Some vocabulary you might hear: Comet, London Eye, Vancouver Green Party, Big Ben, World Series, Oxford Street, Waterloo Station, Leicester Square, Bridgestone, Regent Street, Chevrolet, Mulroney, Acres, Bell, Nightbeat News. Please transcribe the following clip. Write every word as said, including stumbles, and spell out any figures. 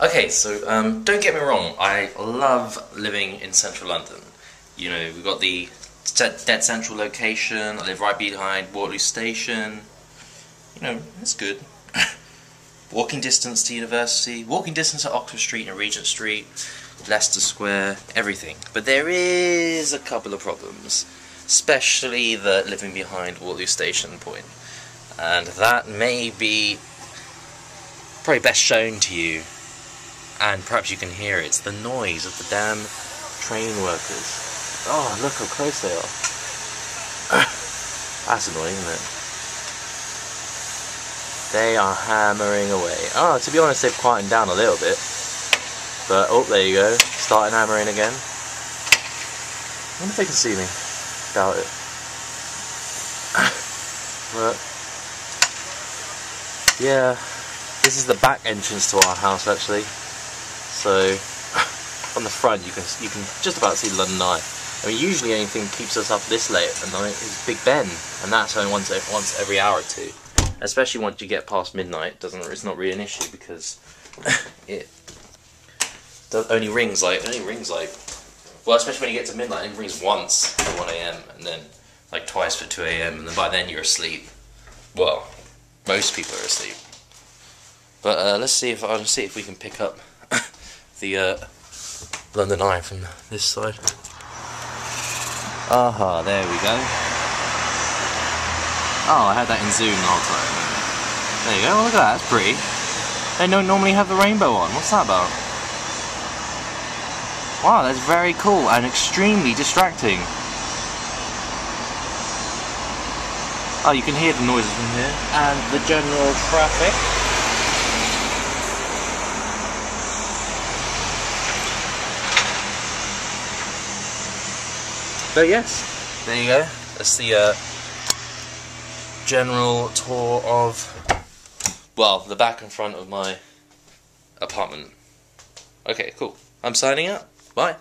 Okay, so um, don't get me wrong, I love living in central London. You know, we've got the dead central location, I live right behind Waterloo Station. You know, that's good. Walking distance to university, walking distance to Oxford Street and Regent Street, Leicester Square, everything. But there is a couple of problems, especially the living behind Waterloo Station point. And that may be probably best shown to you, and perhaps you can hear it. It's the noise of the damn train workers. Oh, look how close they are. That's annoying, isn't it? They are hammering away. Oh, to be honest, they've quietened down a little bit. But, oh, there you go. Starting hammering again. I wonder if they can see me. Doubt it. But, yeah. This is the back entrance to our house, actually. So, on the front, you can you can just about see London Eye. I mean, usually anything keeps us up this late at night is Big Ben, and that's only once once every hour or two. Especially once you get past midnight, doesn't it's not really an issue because it does, only rings like only rings like well, especially when you get to midnight, it only rings once for one A M and then like twice for two A M and then by then you're asleep. Well, most people are asleep. But uh, let's see if I'll see if we can pick up the uh, London Eye from this side. Aha, there we go. Oh, I had that in Zoom the whole time. There you go, well, look at that, that's pretty. They don't normally have the rainbow on, what's that about? Wow, that's very cool and extremely distracting. Oh, you can hear the noises from here. And the general traffic. But yes, there you go. That's the, uh... general tour of, well, the back and front of my apartment. Okay, cool. I'm signing out. Bye.